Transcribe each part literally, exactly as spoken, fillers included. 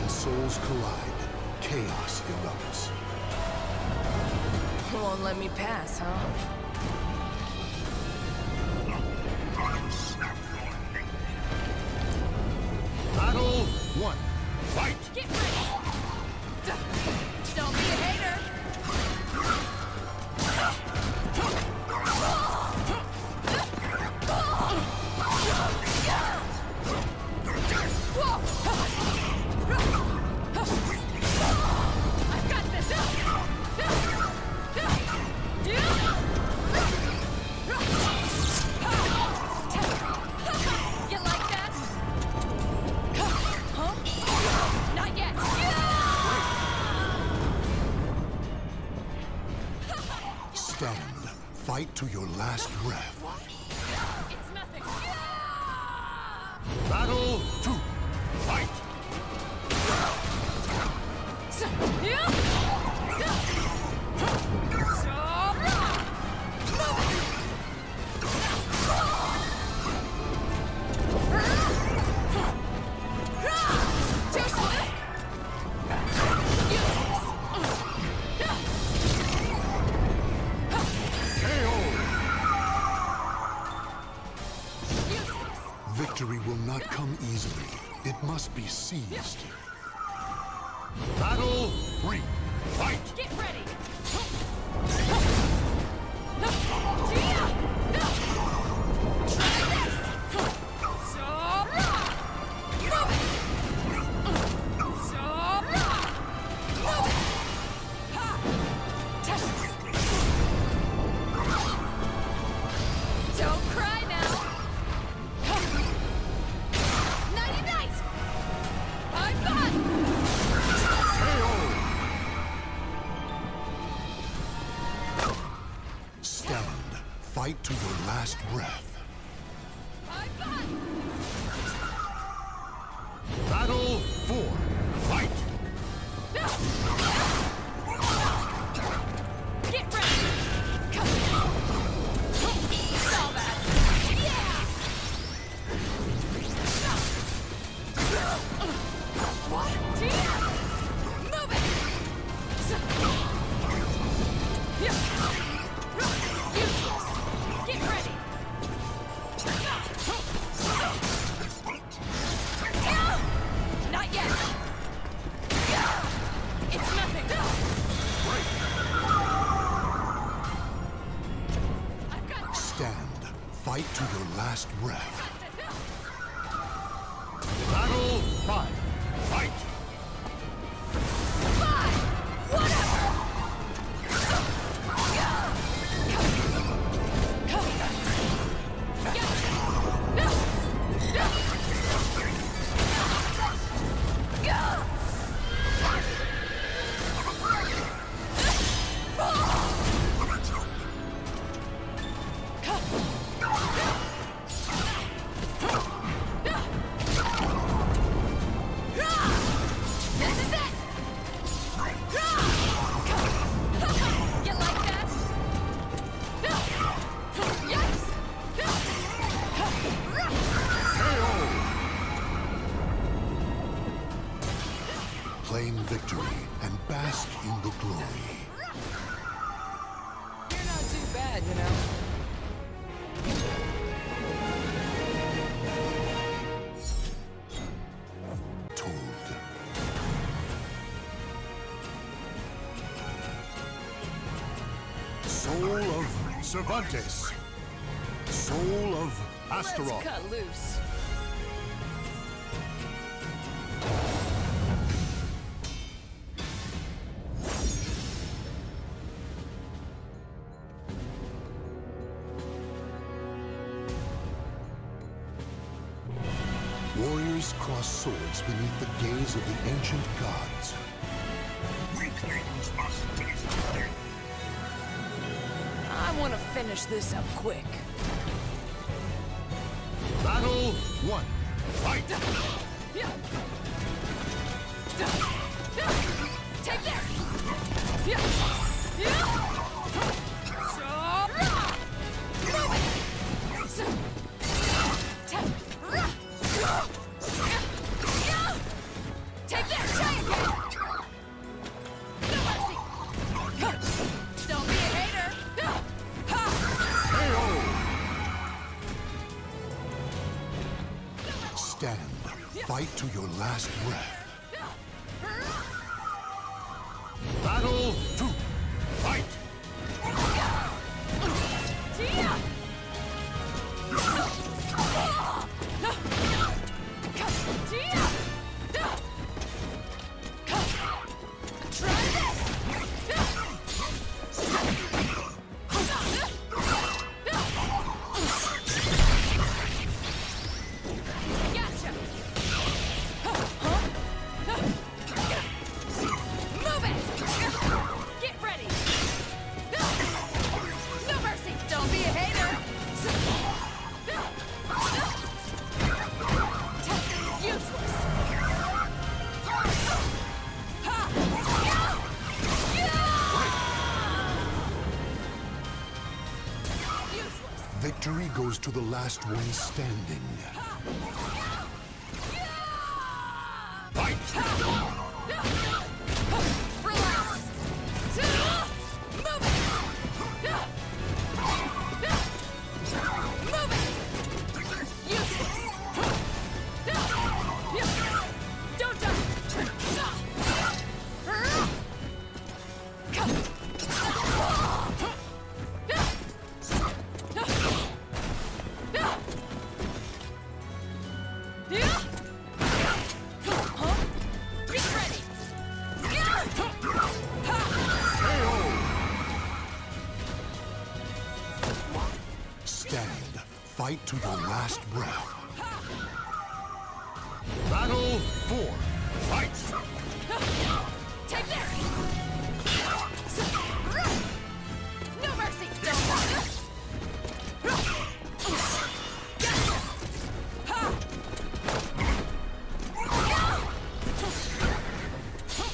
When souls collide, chaos erupts. You won't let me pass, huh? Battle one. Fight! Get ready! Don't be a hater! I've got this! You like that? Huh? Not yet! Stand. Fight to your last breath. It's nothing. Battle two. Fight! Victory will not come easily. It must be seized. Battle three. Fight! Get ready! Fight to your last breath. I'm done. Battle four. Fight. Get ready. Come on. Solve that. Yeah. What? Yeah. Move it. Yeah. Fight to your last breath. Battle five. Fight! Five! Whatever! Claim victory and bask in the glory. You're not too bad, you know. Soul of Cervantes. Soul of Astaroth. Let's cut loose. Warriors cross swords beneath the gaze of the ancient gods. Weaklings must taste death. I want to finish this up quick. Battle one. Fight! Take this! Move it! Take this! Fight to your last breath. Battle to fight! Victory goes to the last one standing. Fight! Relax! Move it! Move it! Useless! Don't die! Stand. Fight to your last breath. Battle four. Fight!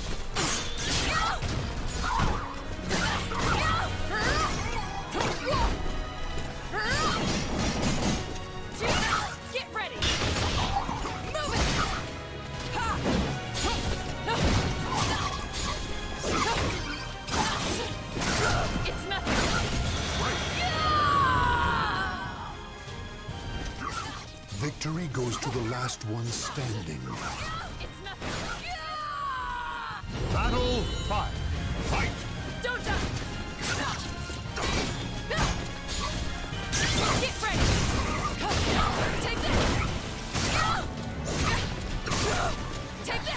Take this! No mercy! Victory goes to the last one standing. It's nothing. Yeah! Battle five. Fight! Don't die! Get ready! Take this! Take this!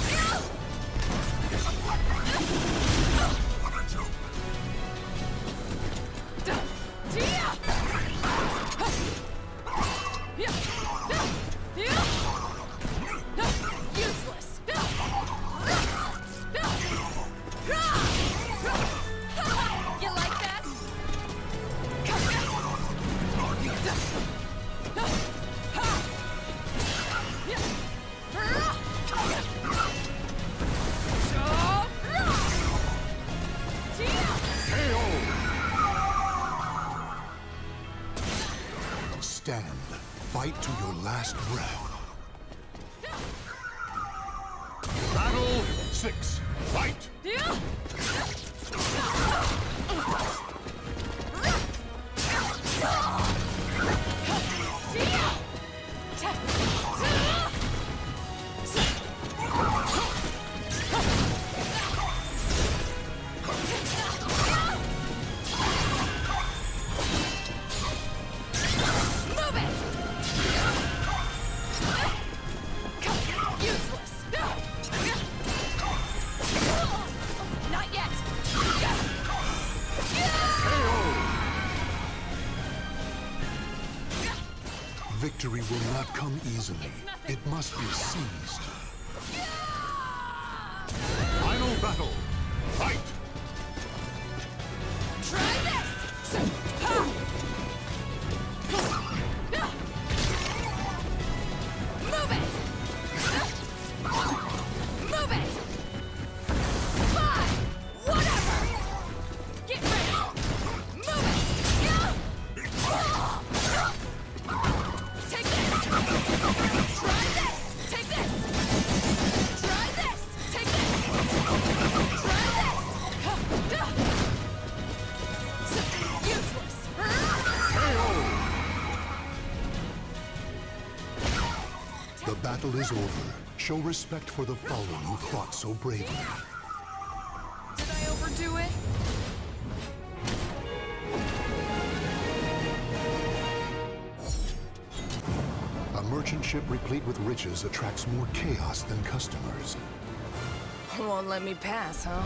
Useless. You like that? Stand. Fight to your last breath. Battle six. Fight! Victory will not come easily. It must be seized. Yeah! Final battle. Fight! Try this! Move it! Move it! Fly! Whatever! Get ready! Move it! Take this! Try this! Take this! Try this! Take this! battle is over, show respect for the fallen who fought so bravely. Did I overdo it? A merchant ship replete with riches attracts more chaos than customers. You won't let me pass, huh?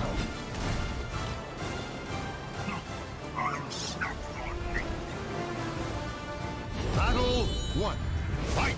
Battle one. Fight!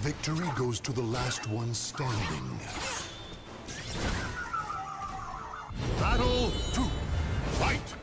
Victory goes to the last one standing. Battle two. Fight!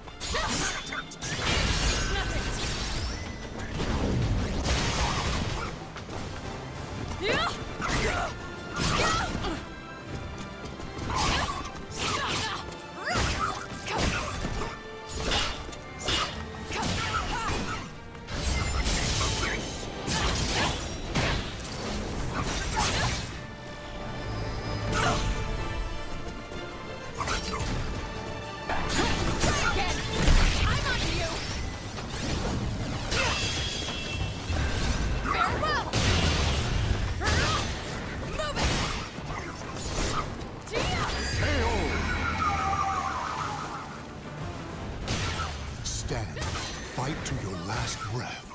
Stand. Fight to your last breath.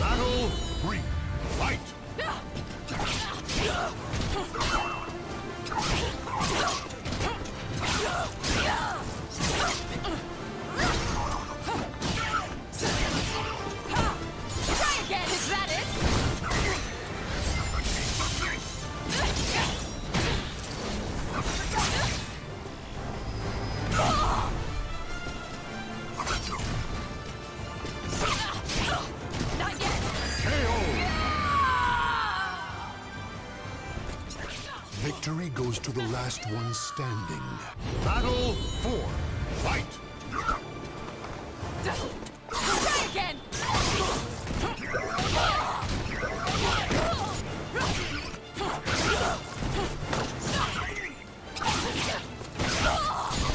Battle three. Fight! Try again, is that it? Victory goes to the last one standing. Battle four. Fight! Try again!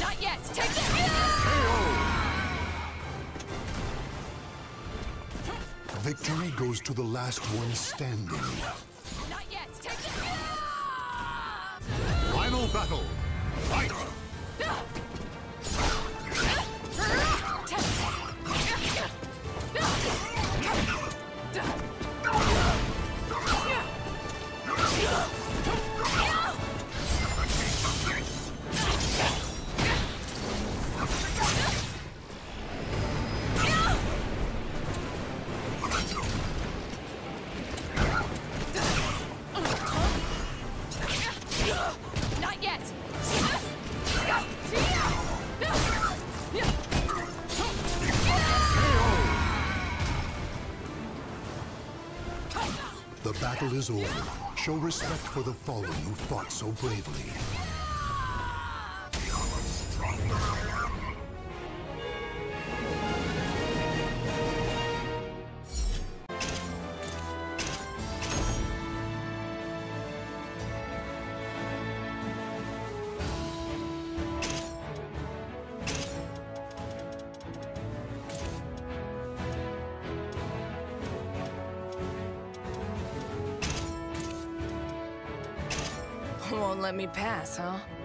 Not yet! Take this! K O! Victory goes to the last one standing. Not yet! Take this! Final battle. Fight! The battle is over. Show respect for the fallen who fought so bravely. Won't let me pass, huh?